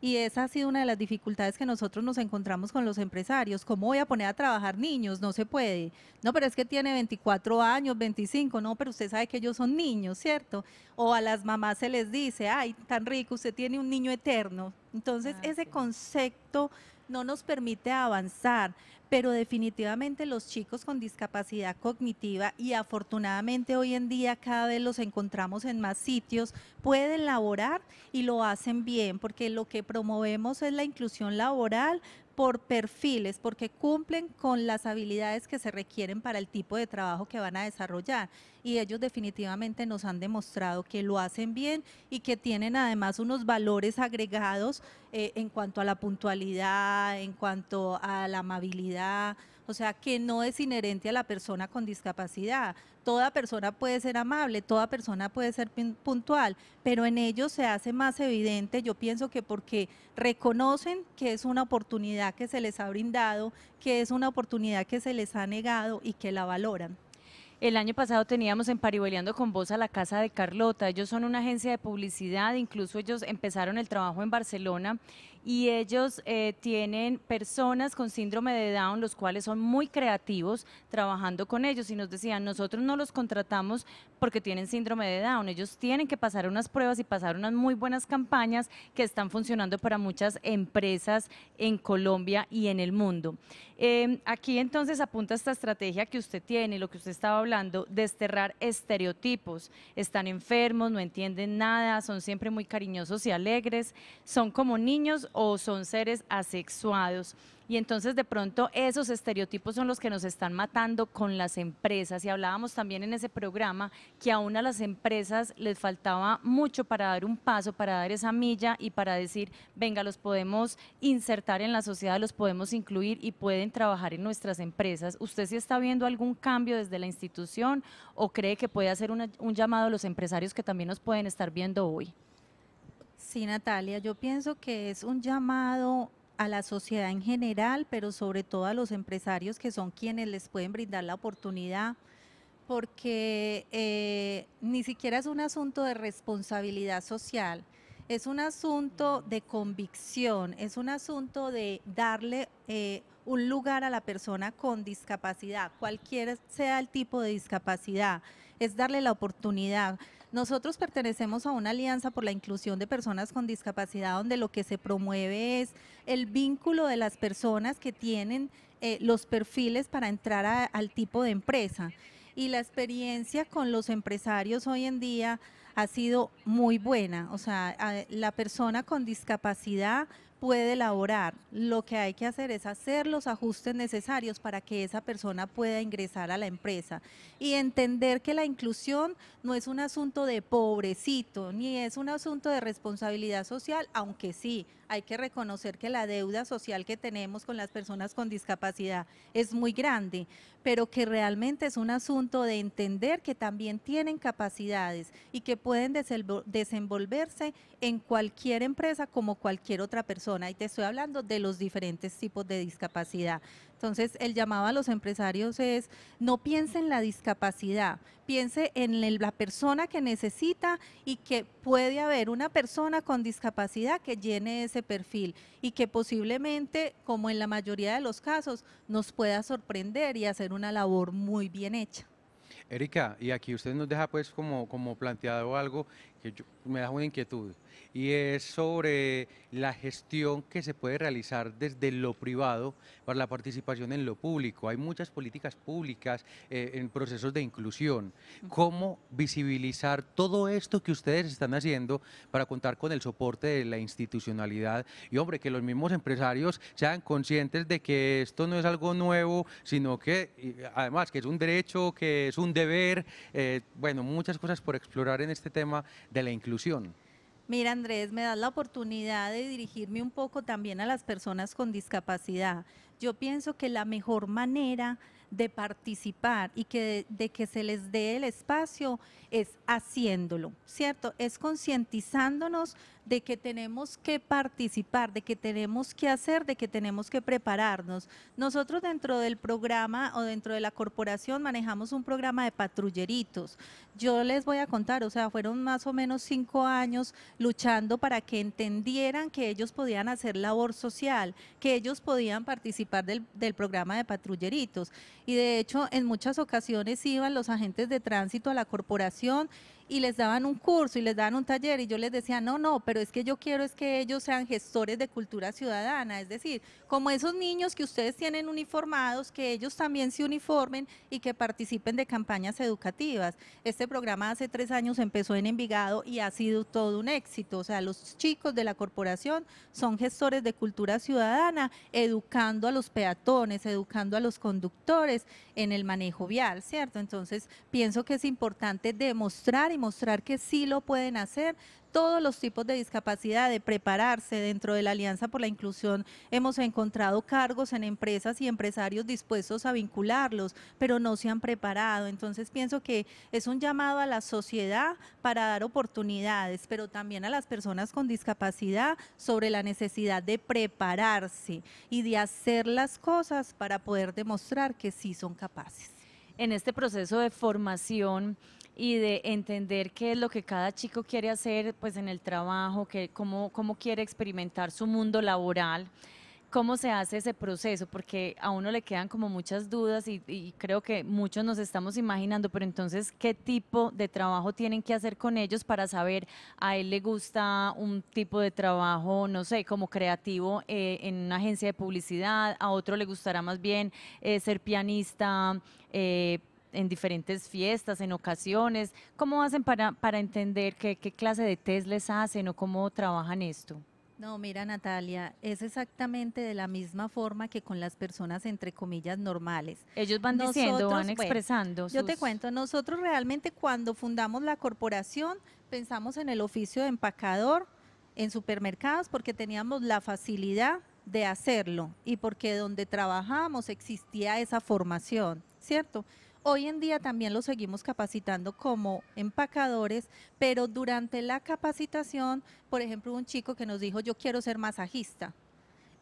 Y esa ha sido una de las dificultades que nosotros nos encontramos con los empresarios. ¿Cómo voy a poner a trabajar niños? No se puede. No, pero es que tiene veinticuatro años, veinticinco. No, pero usted sabe que ellos son niños, ¿cierto? O a las mamás se les dice, ay, tan rico, usted tiene un niño eterno. Entonces, ah, ese sí. concepto no nos permite avanzar, pero definitivamente los chicos con discapacidad cognitiva, y afortunadamente hoy en día cada vez los encontramos en más sitios, pueden laborar y lo hacen bien, porque lo que promovemos es la inclusión laboral por perfiles, porque cumplen con las habilidades que se requieren para el tipo de trabajo que van a desarrollar, y ellos definitivamente nos han demostrado que lo hacen bien y que tienen además unos valores agregados eh, en cuanto a la puntualidad, en cuanto a la amabilidad, o sea, que no es inherente a la persona con discapacidad. Toda persona puede ser amable, toda persona puede ser puntual, pero en ellos se hace más evidente, yo pienso que porque reconocen que es una oportunidad que se les ha brindado, que es una oportunidad que se les ha negado y que la valoran. El año pasado teníamos en Parihueleando con Vos a la Casa de Carlota. Ellos son una agencia de publicidad, incluso ellos empezaron el trabajo en Barcelona, y ellos eh, tienen personas con síndrome de Down, los cuales son muy creativos trabajando con ellos, y nos decían, nosotros no los contratamos porque tienen síndrome de Down, ellos tienen que pasar unas pruebas y pasar unas muy buenas campañas que están funcionando para muchas empresas en Colombia y en el mundo. Eh, aquí entonces apunta esta estrategia que usted tiene, lo que usted estaba hablando, desterrar estereotipos, están enfermos, no entienden nada, son siempre muy cariñosos y alegres, son como niños o son seres asexuados, y entonces de pronto esos estereotipos son los que nos están matando con las empresas, y hablábamos también en ese programa que aún a las empresas les faltaba mucho para dar un paso, para dar esa milla y para decir, venga, los podemos insertar en la sociedad, los podemos incluir y pueden trabajar en nuestras empresas. ¿Usted sí está viendo algún cambio desde la institución o cree que puede hacer una, un llamado a los empresarios que también nos pueden estar viendo hoy? Sí, Natalia, yo pienso que es un llamado a la sociedad en general, pero sobre todo a los empresarios, que son quienes les pueden brindar la oportunidad, porque eh, ni siquiera es un asunto de responsabilidad social, es un asunto de convicción, es un asunto de darle eh, un lugar a la persona con discapacidad, cualquiera sea el tipo de discapacidad, es darle la oportunidad. Nosotros pertenecemos a una alianza por la inclusión de personas con discapacidad, donde lo que se promueve es el vínculo de las personas que tienen eh, los perfiles para entrar a, al tipo de empresa. Y la experiencia con los empresarios hoy en día ha sido muy buena. O sea, la persona con discapacidad puede laborar. Lo que hay que hacer es hacer los ajustes necesarios para que esa persona pueda ingresar a la empresa y entender que la inclusión no es un asunto de pobrecito, ni es un asunto de responsabilidad social, aunque sí, hay que reconocer que la deuda social que tenemos con las personas con discapacidad es muy grande, pero que realmente es un asunto de entender que también tienen capacidades y que pueden desenvolverse en cualquier empresa como cualquier otra persona, y te estoy hablando de los diferentes tipos de discapacidad. Entonces, el llamado a los empresarios es, no piense en la discapacidad, piense en la persona que necesita y que puede haber una persona con discapacidad que llene ese perfil y que posiblemente, como en la mayoría de los casos, nos pueda sorprender y hacer una labor muy bien hecha. Erika, y aquí usted nos deja pues como, como planteado algo que yo, me da una inquietud, y es sobre la gestión que se puede realizar desde lo privado para la participación en lo público. Hay muchas políticas públicas eh, en procesos de inclusión. ¿Cómo visibilizar todo esto que ustedes están haciendo para contar con el soporte de la institucionalidad? Y hombre, que los mismos empresarios sean conscientes de que esto no es algo nuevo, sino que además que es un derecho, que es un deber, eh, bueno, muchas cosas por explorar en este tema de la inclusión. Mira, Andrés, me das la oportunidad de dirigirme un poco también a las personas con discapacidad. Yo pienso que la mejor manera de participar y que de, de que se les dé el espacio es haciéndolo, ¿cierto? Es concientizándonos de que tenemos que participar, de que tenemos que hacer, de que tenemos que prepararnos. Nosotros dentro del programa o dentro de la corporación manejamos un programa de patrulleritos. Yo les voy a contar, o sea, fueron más o menos cinco años luchando para que entendieran que ellos podían hacer labor social, que ellos podían participar del, del programa de patrulleritos. Y de hecho, en muchas ocasiones iban los agentes de tránsito a la corporación y les daban un curso y les daban un taller, y yo les decía, no, no, pero es que yo quiero es que ellos sean gestores de cultura ciudadana, es decir, como esos niños que ustedes tienen uniformados, que ellos también se uniformen y que participen de campañas educativas. Este programa hace tres años empezó en Envigado y ha sido todo un éxito. O sea, los chicos de la corporación son gestores de cultura ciudadana, educando a los peatones, educando a los conductores en el manejo vial, ¿cierto? Entonces, pienso que es importante demostrar y mostrar que sí lo pueden hacer, todos los tipos de discapacidad, de prepararse. Dentro de la Alianza por la Inclusión hemos encontrado cargos en empresas y empresarios dispuestos a vincularlos, pero no se han preparado. Entonces pienso que es un llamado a la sociedad para dar oportunidades, pero también a las personas con discapacidad sobre la necesidad de prepararse y de hacer las cosas para poder demostrar que sí son capaces. En este proceso de formación y de entender qué es lo que cada chico quiere hacer pues en el trabajo, que, cómo, cómo quiere experimentar su mundo laboral, cómo se hace ese proceso, porque a uno le quedan como muchas dudas y, y creo que muchos nos estamos imaginando, pero entonces, ¿qué tipo de trabajo tienen que hacer con ellos para saber a él le gusta un tipo de trabajo, no sé, como creativo eh, en una agencia de publicidad, a otro le gustará más bien eh, ser pianista, eh, en diferentes fiestas, en ocasiones? ¿Cómo hacen para, para entender qué, qué clase de test les hacen o cómo trabajan esto? No, mira, Natalia, es exactamente de la misma forma que con las personas, entre comillas, normales. Ellos van nosotros, diciendo, van expresando. Bueno, sus... Yo te cuento, nosotros realmente cuando fundamos la corporación pensamos en el oficio de empacador en supermercados porque teníamos la facilidad de hacerlo y porque donde trabajamos existía esa formación, ¿cierto? Hoy en día también los seguimos capacitando como empacadores, pero durante la capacitación, por ejemplo, un chico que nos dijo, yo quiero ser masajista.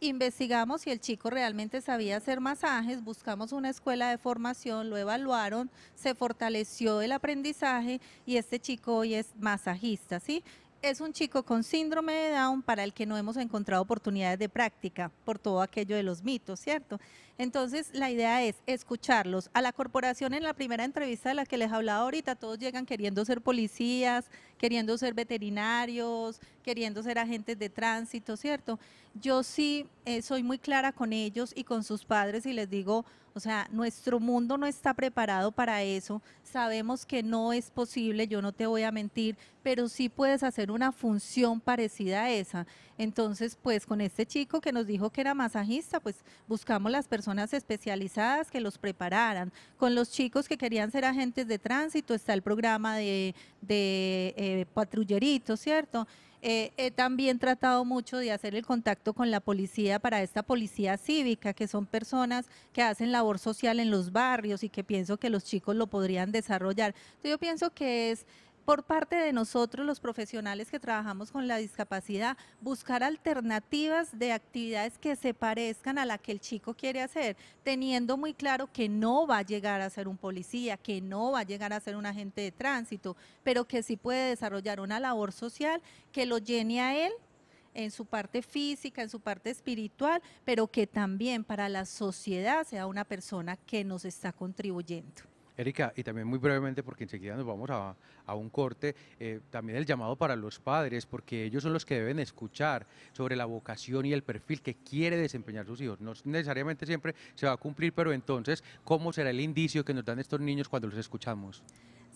Investigamos si el chico realmente sabía hacer masajes, buscamos una escuela de formación, lo evaluaron, se fortaleció el aprendizaje y este chico hoy es masajista, ¿sí? Es un chico con síndrome de Down para el que no hemos encontrado oportunidades de práctica por todo aquello de los mitos, ¿cierto? Entonces, la idea es escucharlos. A la corporación, en la primera entrevista de la que les hablaba ahorita, todos llegan queriendo ser policías, queriendo ser veterinarios, queriendo ser agentes de tránsito, ¿cierto? Yo sí eh, soy muy clara con ellos y con sus padres y les digo, o sea, nuestro mundo no está preparado para eso, sabemos que no es posible, yo no te voy a mentir, pero sí puedes hacer una función parecida a esa. Entonces, pues con este chico que nos dijo que era masajista, pues buscamos las personas especializadas que los prepararan. Con los chicos que querían ser agentes de tránsito está el programa de, de eh, patrulleritos, ¿cierto? Eh, he también tratado mucho de hacer el contacto con la policía para esta policía cívica, que son personas que hacen labor social en los barrios y que pienso que los chicos lo podrían desarrollar. Entonces, yo pienso que es por parte de nosotros, los profesionales que trabajamos con la discapacidad, buscar alternativas de actividades que se parezcan a la que el chico quiere hacer, teniendo muy claro que no va a llegar a ser un policía, que no va a llegar a ser un agente de tránsito, pero que sí puede desarrollar una labor social que lo llene a él en su parte física, en su parte espiritual, pero que también para la sociedad sea una persona que nos está contribuyendo. Erika, y también muy brevemente, porque enseguida nos vamos a, a un corte, eh, también el llamado para los padres, porque ellos son los que deben escuchar sobre la vocación y el perfil que quiere desempeñar sus hijos. No necesariamente siempre se va a cumplir, pero entonces, ¿cómo será el indicio que nos dan estos niños cuando los escuchamos?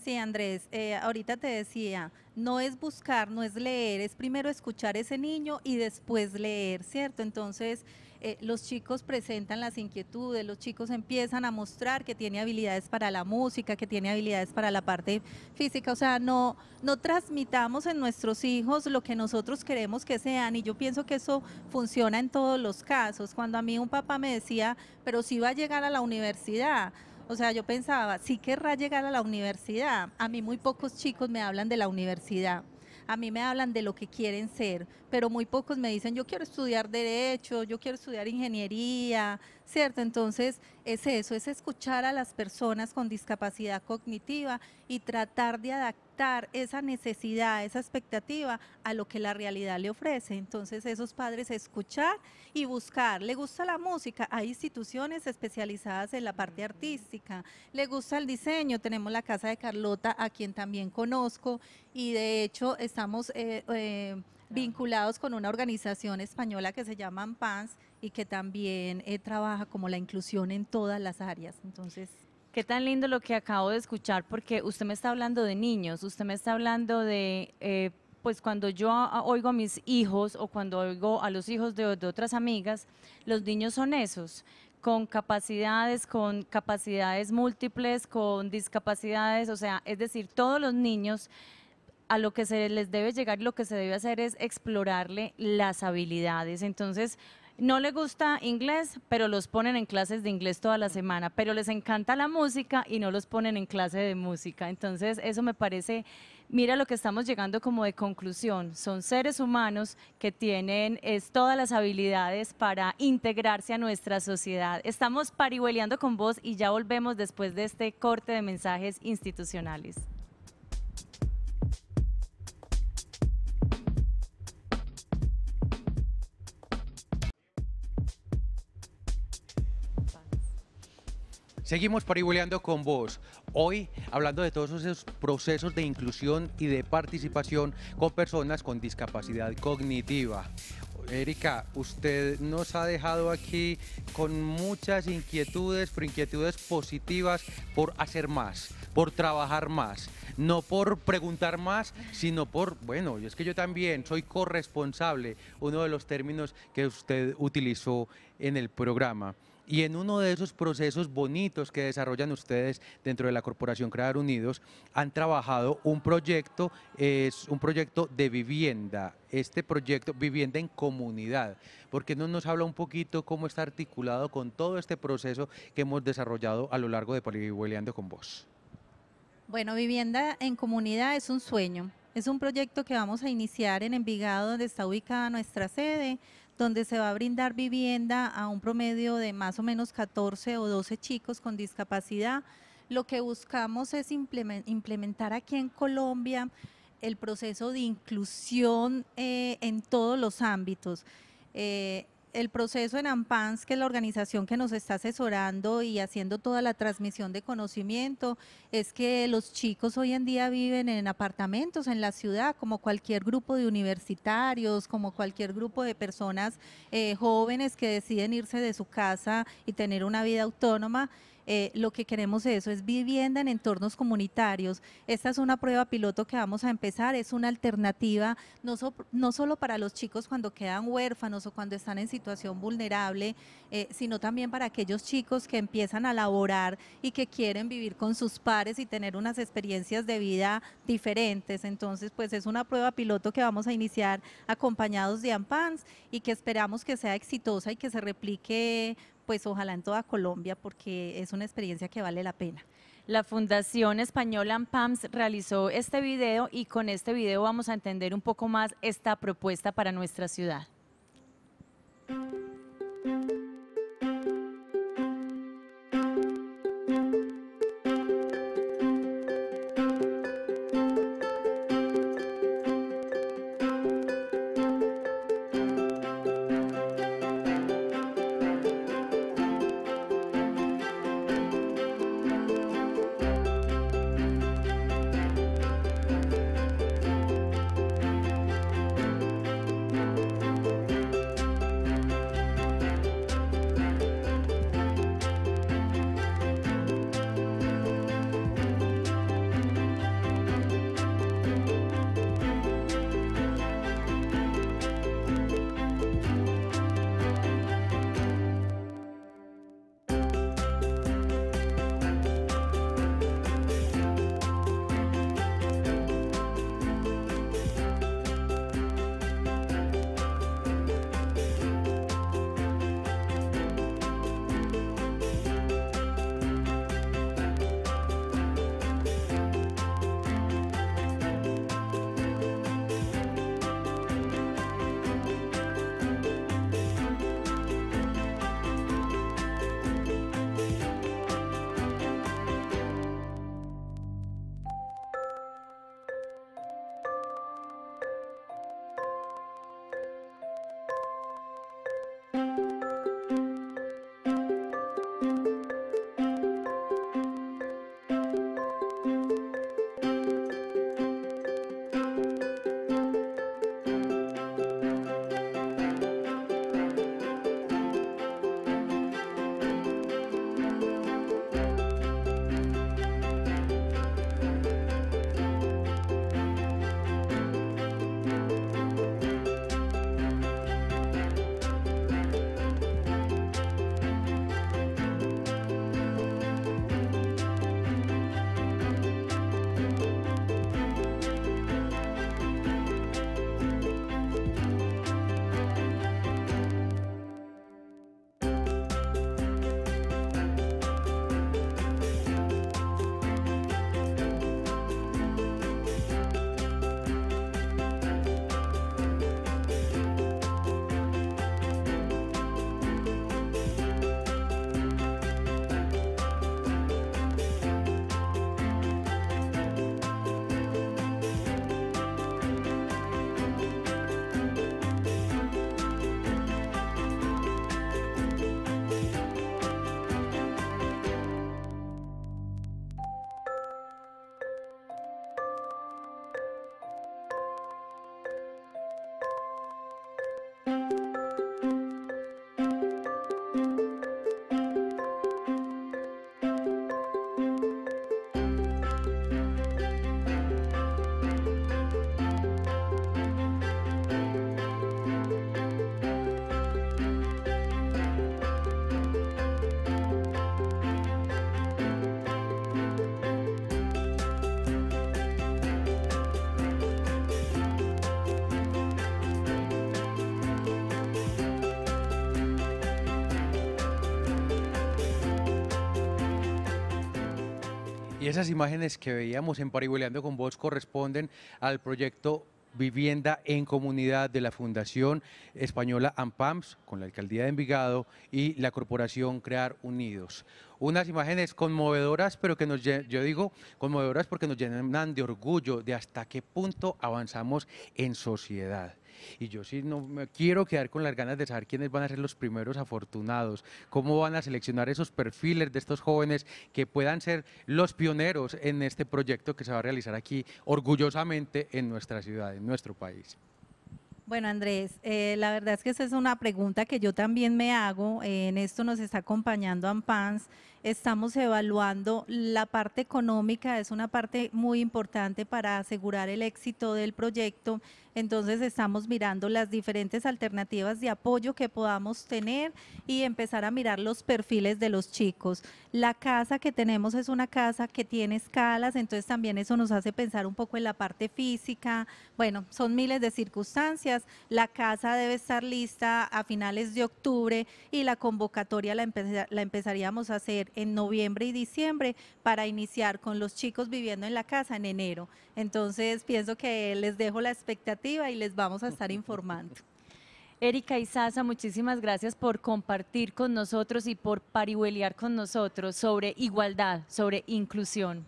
Sí, Andrés, eh, ahorita te decía, no es buscar, no es leer, es primero escuchar a ese niño y después leer, ¿cierto? Entonces, eh, los chicos presentan las inquietudes, los chicos empiezan a mostrar que tiene habilidades para la música, que tiene habilidades para la parte física, o sea, no, no transmitamos en nuestros hijos lo que nosotros queremos que sean, y yo pienso que eso funciona en todos los casos. Cuando a mí un papá me decía, pero si va a llegar a la universidad, o sea, yo pensaba, sí querrá llegar a la universidad. A mí muy pocos chicos me hablan de la universidad, a mí me hablan de lo que quieren ser, pero muy pocos me dicen, yo quiero estudiar Derecho, yo quiero estudiar Ingeniería, ¿cierto? Entonces, es eso, es escuchar a las personas con discapacidad cognitiva y tratar de adaptar esa necesidad, esa expectativa a lo que la realidad le ofrece. Entonces, esos padres escuchar y buscar. ¿Le gusta la música? Hay instituciones especializadas en la parte artística. ¿Le gusta el diseño? Tenemos la Casa de Carlota, a quien también conozco, y de hecho estamos eh, eh, vinculados con una organización española que se llama Ampans y que también eh, trabaja como la inclusión en todas las áreas. Entonces, qué tan lindo lo que acabo de escuchar, porque usted me está hablando de niños, usted me está hablando de, eh, pues cuando yo oigo a mis hijos o cuando oigo a los hijos de, de otras amigas, los niños son esos, con capacidades, con capacidades múltiples, con discapacidades, o sea, es decir, todos los niños, a lo que se les debe llegar y lo que se debe hacer es explorarle las habilidades. Entonces, no le gusta inglés, pero los ponen en clases de inglés toda la semana, pero les encanta la música y no los ponen en clase de música. Entonces, eso me parece, mira lo que estamos llegando como de conclusión, son seres humanos que tienen es, todas las habilidades para integrarse a nuestra sociedad. Estamos parihueleando con vos y ya volvemos después de este corte de mensajes institucionales. Seguimos parihueleando con vos, hoy hablando de todos esos procesos de inclusión y de participación con personas con discapacidad cognitiva. Erika, usted nos ha dejado aquí con muchas inquietudes, pero inquietudes positivas por hacer más, por trabajar más, no por preguntar más, sino por, bueno, es que yo también soy corresponsable, uno de los términos que usted utilizó en el programa. Y en uno de esos procesos bonitos que desarrollan ustedes dentro de la Corporación Crear Unidos, han trabajado un proyecto, es un proyecto de vivienda, este proyecto Vivienda en Comunidad. ¿Por qué no nos habla un poquito cómo está articulado con todo este proceso que hemos desarrollado a lo largo de Parihueleando con Vos? Bueno, Vivienda en Comunidad es un sueño, es un proyecto que vamos a iniciar en Envigado, donde está ubicada nuestra sede, donde se va a brindar vivienda a un promedio de más o menos catorce o doce chicos con discapacidad. Lo que buscamos es implementar aquí en Colombia el proceso de inclusión eh, en todos los ámbitos. Eh, el proceso en Ampans, que es la organización que nos está asesorando y haciendo toda la transmisión de conocimiento, es que los chicos hoy en día viven en apartamentos en la ciudad, como cualquier grupo de universitarios, como cualquier grupo de personas eh, jóvenes que deciden irse de su casa y tener una vida autónoma. Eh, lo que queremos eso es vivienda en entornos comunitarios. Esta es una prueba piloto que vamos a empezar, es una alternativa no, so, no solo para los chicos cuando quedan huérfanos o cuando están en situación vulnerable, eh, sino también para aquellos chicos que empiezan a laborar y que quieren vivir con sus pares y tener unas experiencias de vida diferentes. Entonces, pues es una prueba piloto que vamos a iniciar acompañados de Ampans y que esperamos que sea exitosa y que se replique, pues ojalá en toda Colombia, porque es una experiencia que vale la pena. La Fundación Española Ampans realizó este video y con este video vamos a entender un poco más esta propuesta para nuestra ciudad. Y esas imágenes que veíamos en Parihueleando con Vos corresponden al proyecto Vivienda en Comunidad de la Fundación Española Ampams, con la Alcaldía de Envigado y la Corporación Crear Unidos. Unas imágenes conmovedoras, pero que nos, yo digo conmovedoras porque nos llenan de orgullo de hasta qué punto avanzamos en sociedad. y yo sí no me quiero quedar con las ganas de saber quiénes van a ser los primeros afortunados, cómo van a seleccionar esos perfiles de estos jóvenes que puedan ser los pioneros en este proyecto que se va a realizar aquí orgullosamente en nuestra ciudad, en nuestro país. Bueno, Andrés, eh, la verdad es que esa es una pregunta que yo también me hago. Eh, en esto nos está acompañando Ampans, estamos evaluando la parte económica, es una parte muy importante para asegurar el éxito del proyecto, entonces estamos mirando las diferentes alternativas de apoyo que podamos tener y empezar a mirar los perfiles de los chicos. La casa que tenemos es una casa que tiene escalas, entonces también eso nos hace pensar un poco en la parte física, bueno, son miles de circunstancias. La casa debe estar lista a finales de octubre y la convocatoria la, empeza, la empezaríamos a hacer en noviembre y diciembre para iniciar con los chicos viviendo en la casa en enero. Entonces pienso que les dejo la expectativa y les vamos a estar informando. Erika Isaza, muchísimas gracias por compartir con nosotros y por parihuelear con nosotros sobre igualdad, sobre inclusión.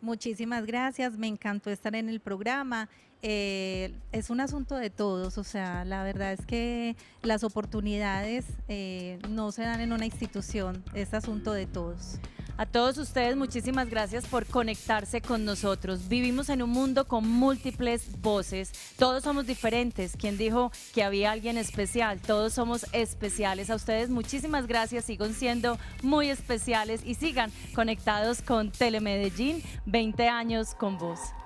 Muchísimas gracias, me encantó estar en el programa. Eh, es un asunto de todos, o sea, la verdad es que las oportunidades eh, no se dan en una institución, es asunto de todos. A todos ustedes, muchísimas gracias por conectarse con nosotros. Vivimos en un mundo con múltiples voces, todos somos diferentes. ¿Quién dijo que había alguien especial? Todos somos especiales. A ustedes, muchísimas gracias, sigan siendo muy especiales y sigan conectados con Telemedellín, veinte años con vos.